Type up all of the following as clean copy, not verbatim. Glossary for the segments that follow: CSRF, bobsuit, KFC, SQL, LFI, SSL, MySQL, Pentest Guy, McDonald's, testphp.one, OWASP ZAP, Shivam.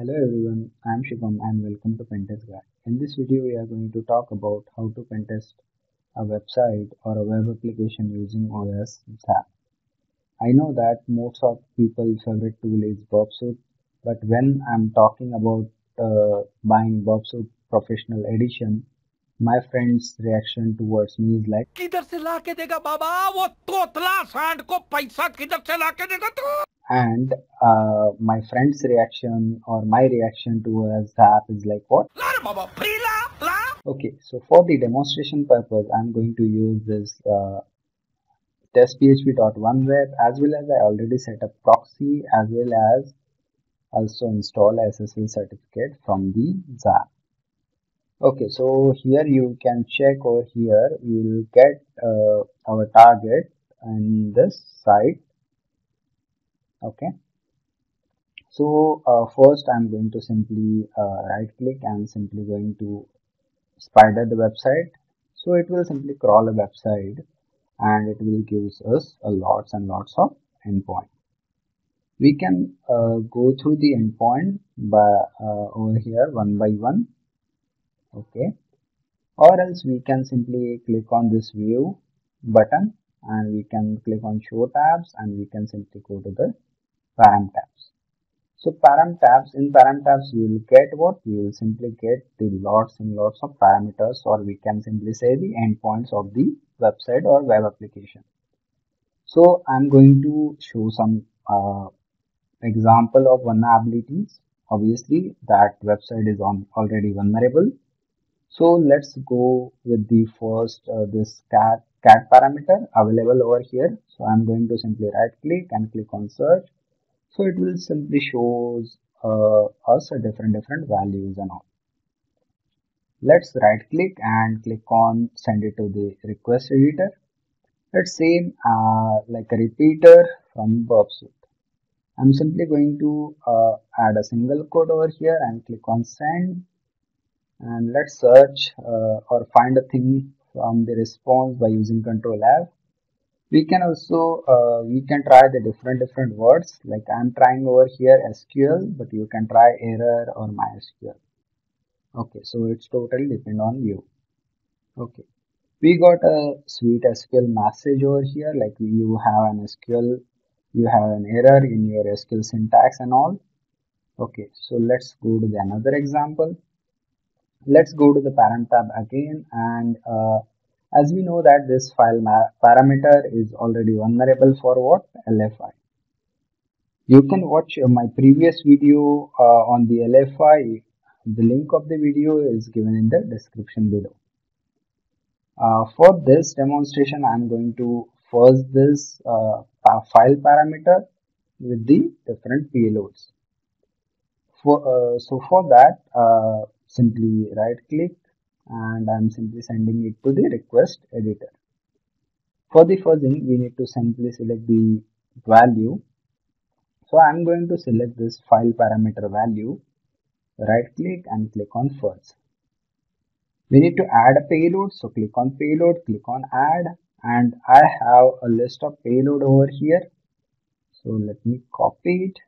Hello everyone, I am Shivam and welcome to Pentest Guy. In this video we are going to talk about how to pentest a website or a web application using OWASP ZAP. I know that most of people's favorite tool is bobsuit, but when I am talking about buying bobsuit professional edition, my friend's reaction towards me is like, "Kidhar se la ke dega baba, wo totla saand ko paisa kidhar se la ke dega tu?" And my friend's reaction or my reaction towards ZAP is like, what? Okay, so for the demonstration purpose, I'm going to use this testphp.one web, as well as I already set up proxy, as well as also install SSL certificate from the ZAP. Okay, so here you can check over here, we will get our target and this site. Okay, so first I'm going to simply right click and simply going to spider the website. So it will simply crawl a website and it will give us a lots and lots of endpoint. We can go through the endpoint by over here one by one. Okay, or else we can simply click on this view button and we can click on show tabs and we can simply go to the param tabs. So param tabs, in param tabs we will get what? We will simply get the lots and lots of parameters, or we can simply say the endpoints of the website or web application. So I'm going to show some example of vulnerabilities. Obviously that website is already vulnerable. So let's go with the first this cat parameter available over here. So I'm going to simply right click and click on search. So it will simply shows us a different values and all. Let's right click and click on send it to the request editor. Let's say like a repeater from bobsuit. I'm simply going to add a single quote over here and click on send, and let's search or find a thing from the response by using Ctrl+F. We can also try the different words, like I'm trying over here SQL, but you can try error or MySQL. Okay, so it's totally depend on you. Okay, we got a sweet SQL message over here, like you have an SQL, you have an error in your SQL syntax and all. Okay, so let's go to the another example. Let's go to the param tab again, and as we know that this file parameter is already vulnerable for what? LFI. You can watch my previous video on the LFI. The link of the video is given in the description below. For this demonstration, I am going to first this file parameter with the different payloads. So for that, simply right click and I'm simply sending it to the request editor. For the first thing, we need to simply select the value. So I'm going to select this file parameter value, right click and click on first. We need to add a payload, so click on payload, click on add, and I have a list of payload over here. So let me copy it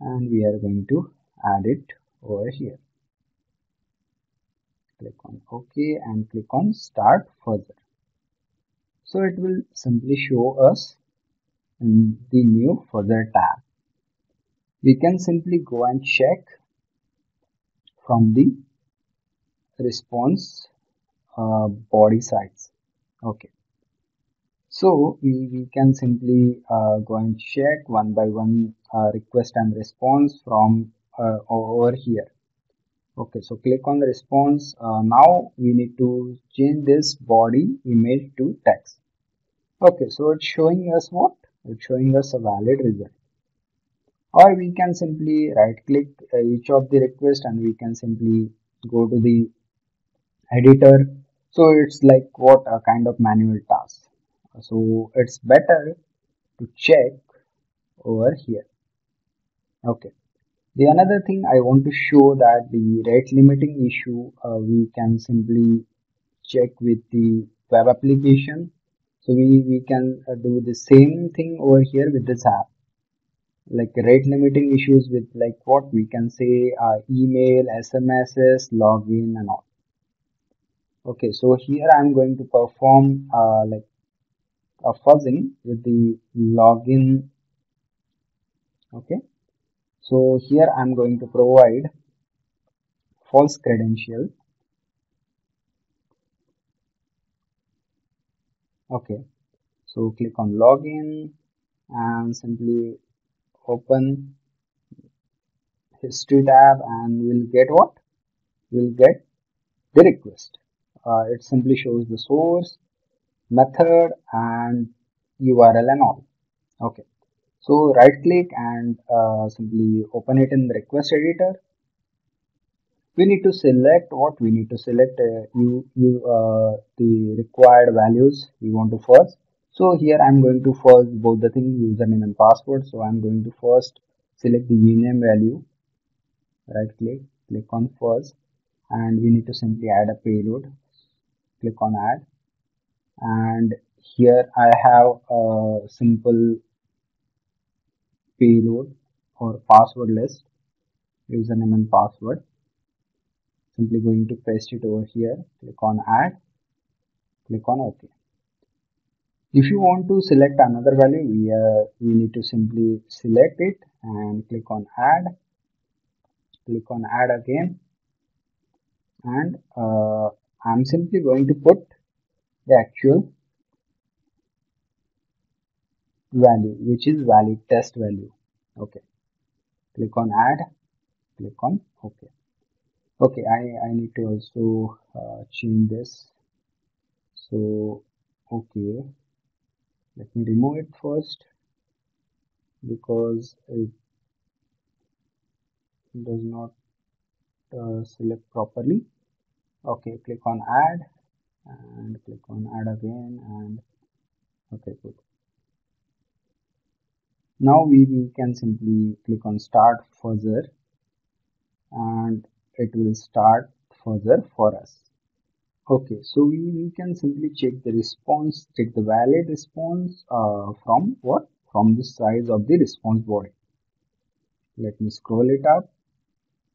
and we are going to add it over here. Click on OK and click on start further. So it will simply show us in the new further tab. We can simply go and check from the response body size. Okay, so we can simply go and check one by one request and response from over here. Okay, so click on the response. Now we need to change this body image to text. Okay, so it's showing us what? It's showing us a valid result. Or we can simply right click each of the request and we can simply go to the editor. So it's like what? A kind of manual task. So it's better to check over here. Okay. The another thing I want to show that the rate limiting issue, we can simply check with the web application. So we can do the same thing over here with this app. like rate limiting issues with like what we can say email, SMSs, login and all. Okay, so here I'm going to perform like a fuzzing with the login. Okay, so here I'm going to provide false credential. Okay, so click on login and simply open history tab, and we'll get what? We'll get the request. It simply shows the source, method and URL and all. Okay, so right click and simply open it in the request editor. We need to select what we need to select the required values we want to first. So here I'm going to first both the things, username and password. So I'm going to first select the username value. Right click, click on first, and we need to simply add a payload. Click on add, and here I have a simple payload or password list, username and password. Simply going to paste it over here, click on add, click on OK. If you want to select another value, we need to simply select it and click on add again, and I'm simply going to put the actual value, which is valid test value. Okay, click on add, click on OK. Okay, I need to also change this. So okay, let me remove it first because it does not select properly. Okay, click on add and click on add again, and okay, good. Now we can simply click on start fuzzer, and it will start further for us. Okay, so we can simply check the response, check the valid response from what? From the size of the response body. Let me scroll it up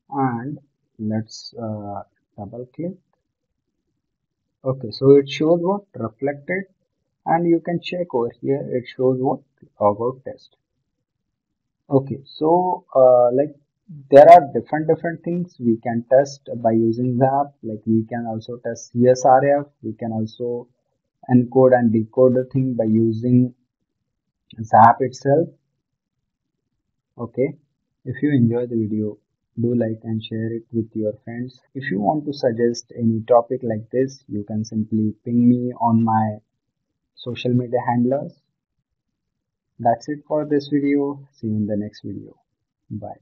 and let's double click. Okay, so it shows what? Reflected, and you can check over here, it shows what? About test. Okay, so like there are different things we can test by using the app. Like we can also test CSRF, we can also encode and decode the thing by using Zap itself. Okay, if you enjoy the video, do like and share it with your friends. If you want to suggest any topic like this, you can simply ping me on my social media handlers. That's it for this video. See you in the next video. Bye.